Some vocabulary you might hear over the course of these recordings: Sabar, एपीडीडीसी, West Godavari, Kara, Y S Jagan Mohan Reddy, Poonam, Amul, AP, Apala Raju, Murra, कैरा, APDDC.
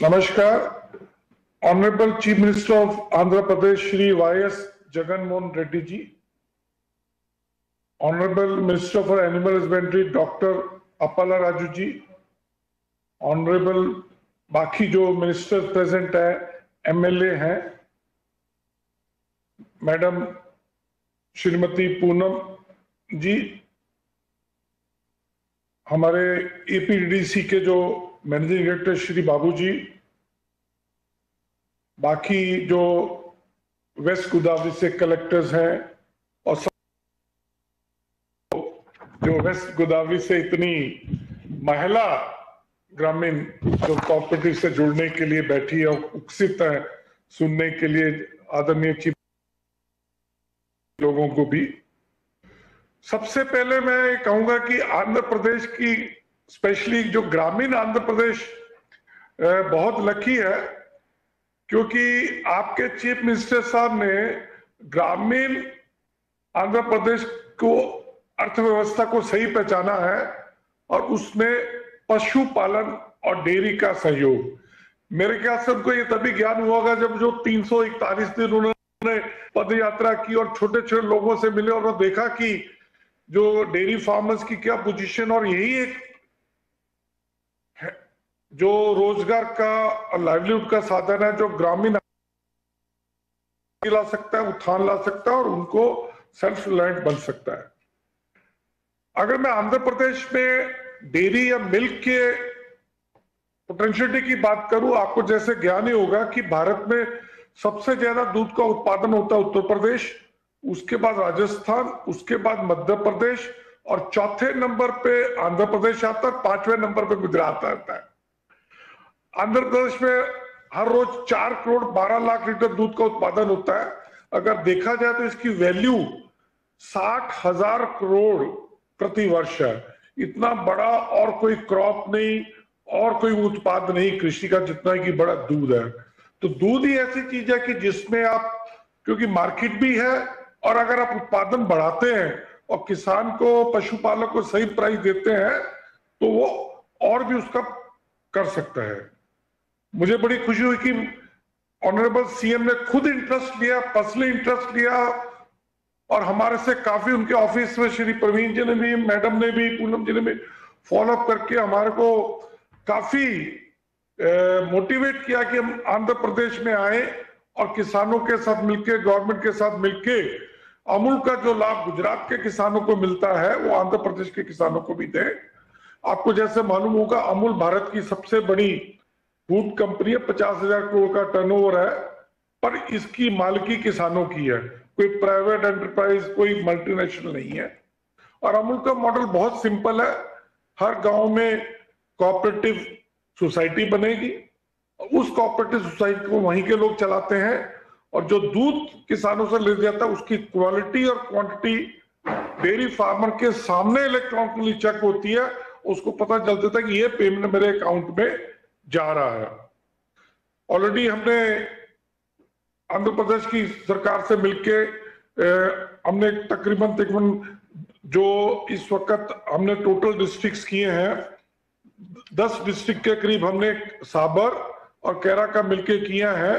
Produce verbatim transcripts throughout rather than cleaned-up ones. Namaskar, Honorable Chief Minister of Andhra Pradesh Shri Y S Jagan Mohan Reddy ji, Honorable Minister for Animal Husbandry Doctor Apala Raju ji, Honorable बाकी जो ministers present है, MLA हैं, madam Shrimati Poonam ji, हमारे एपीडीडीसी के जो managing director Shri Babu ji, बाकी जो waste Godavari से कलेक्टर्स हैं और जो वेस्ट गोदावरी से इतनी महिला ग्रामीण जो कॉपरेटिव से जुड़ने के लिए बैठी है और उत्सुक है सुनने के लिए आदरणीय चीफ लोगों को भी। सबसे पहले मैं कहूंगा कि आंध्र प्रदेश की स्पेशली जो ग्रामीण आंध्र प्रदेश बहुत लकी है, क्योंकि आपके चीफ मिनिस्टर साहब ने ग्रामीण आंध्र प्रदेश को अर्थव्यवस्था को सही पहचाना है और उसमें पशुपालन और डेयरी का सहयोग मेरे ख्याल से उनको ये तभी ज्ञान हुआ होगा जब जो तीन सौ इकतालीस दिन उन्होंने पद यात्रा की और छोटे छोटे लोगों से मिले और उन्होंने देखा कि जो डेयरी फार्मर्स की क्या पोजीशन, और यही एक जो रोजगार का और लाइवलीहुड का साधन है जो ग्रामीण ला सकता है, उत्थान ला सकता है और उनको सेल्फ रिलायंट बन सकता है। अगर मैं आंध्र प्रदेश में डेयरी या मिल्क के पोटेंशियलिटी की बात करूं, आपको जैसे ज्ञान ही होगा कि भारत में सबसे ज्यादा दूध का उत्पादन होता है उत्तर प्रदेश, उसके बाद राजस्थान, उसके बाद मध्य प्रदेश और चौथे नंबर पे आंध्र प्रदेश आता है, पांचवें नंबर पे गुजरात आता है। आंध्र प्रदेश में हर रोज चार करोड़ बारह लाख लीटर दूध का उत्पादन होता है। अगर देखा जाए तो इसकी वैल्यू साठ हजार करोड़ प्रति वर्ष है। इतना बड़ा और कोई क्रॉप नहीं और कोई उत्पाद नहीं कृषि का जितना कि बड़ा दूध है। तो दूध ही ऐसी चीज है कि जिसमें आप, क्योंकि मार्केट भी है और अगर आप उत्पादन बढ़ाते हैं और किसान को, पशुपालक को सही प्राइस देते हैं तो वो और भी उसका कर सकता है। मुझे बड़ी खुशी हुई कि ऑनरेबल सीएम ने खुद इंटरेस्ट लिया, पर्सनली इंटरेस्ट लिया और हमारे से काफी उनके ऑफिस में श्री प्रवीण जी ने भी, मैडम ने भी, पूनम जी ने भी फॉलोअप करके हमारे को काफी मोटिवेट किया कि हम आंध्र प्रदेश में आए और किसानों के साथ मिलके, गवर्नमेंट के साथ मिलके अमूल का जो लाभ गुजरात के किसानों को मिलता है वो आंध्र प्रदेश के किसानों को भी दे। आपको जैसे मालूम होगा अमूल भारत की सबसे बड़ी फूड कंपनी है, पचास हजार करोड़ का टर्नओवर है, पर इसकी मालिकी किसानों की है, कोई प्राइवेट एंटरप्राइज, कोई मल्टीनेशनल नहीं है। और अमूल का मॉडल बहुत सिंपल है, हर गांव में कोऑपरेटिव सोसाइटी बनेगी, उस कोऑपरेटिव सोसाइटी को वहीं के लोग चलाते हैं और जो दूध किसानों से ले जाता है उसकी क्वालिटी और क्वांटिटी डेयरी फार्मर के सामने इलेक्ट्रॉनिकली चेक होती है, उसको पता चल जाता है कि ये पेमेंट मेरे अकाउंट में जा रहा है। ऑलरेडी हमने आंध्र प्रदेश की सरकार से मिलके हमने तकरीबन तकरीबन जो इस वक्त हमने टोटल डिस्ट्रिक्ट्स किए हैं, दस डिस्ट्रिक्ट के करीब हमने साबर और कैरा का मिलके किया है।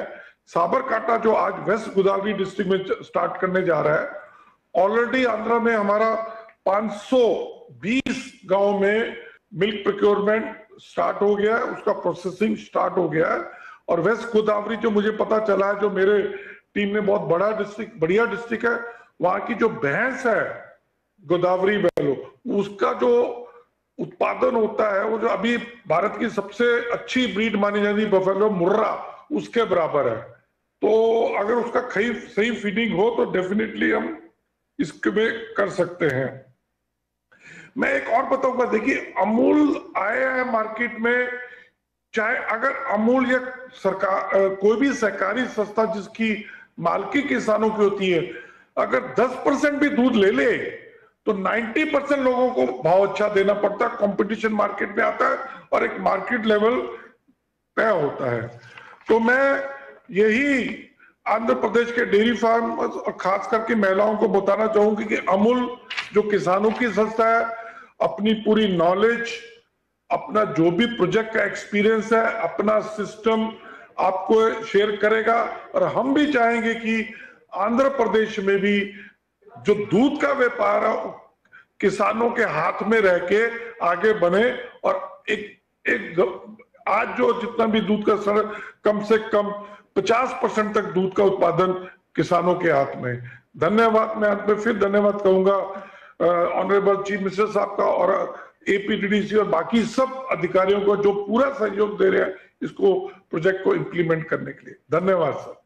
साबर काटा जो आज वेस्ट गोदावरी डिस्ट्रिक्ट में स्टार्ट करने जा रहा है, ऑलरेडी आंध्र में हमारा पाँच सौ बीस गांव में मिल्क प्रोक्योरमेंट स्टार्ट हो गया है, उसका प्रोसेसिंग स्टार्ट हो गया है। और वेस्ट गोदावरी जो मुझे पता चला है, जो मेरे टीम ने बहुत बड़ा डिस्ट्रिक्ट, बढ़िया डिस्ट्रिक्ट है, वहां की जो भैंस है गोदावरी बैलो, उसका जो उत्पादन होता है वो जो अभी भारत की सबसे अच्छी ब्रीड मानी जाती है बफेलो मुर्रा, उसके बराबर है। तो अगर उसका खई सही फीडिंग हो तो डेफिनेटली हम इसमें कर सकते हैं। मैं एक और बताऊंगा, देखिए अमूल आया है मार्केट में, चाहे अगर अमूल या सरकार कोई भी सरकारी संस्था जिसकी मालकी किसानों की होती है, अगर दस परसेंट भी दूध ले ले तो नब्बे परसेंट लोगों को भाव अच्छा देना पड़ता है, कंपटीशन मार्केट में आता है और एक मार्केट लेवल तय होता है। तो मैं यही आंध्र प्रदेश के डेयरी फार्म और खास करके महिलाओं को बताना चाहूंगी कि अमूल जो किसानों की संस्था है अपनी पूरी नॉलेज अपना जो भी प्रोजेक्ट का एक्सपीरियंस है, अपना सिस्टम आपको शेयर करेगा। और हम भी चाहेंगे कि आंध्र प्रदेश में भी जो दूध का व्यापार है किसानों के हाथ में रह के आगे बढ़े, और एक एक आज जो जितना भी दूध का सर कम से कम पचास परसेंट तक दूध का उत्पादन किसानों के हाथ में। धन्यवाद। मैं अंत में फिर धन्यवाद कहूंगा ऑनरेबल चीफ मिनिस्टर साहब का और A P D D C और बाकी सब अधिकारियों को जो पूरा सहयोग दे रहे हैं इसको प्रोजेक्ट को इम्प्लीमेंट करने के लिए। धन्यवाद सर।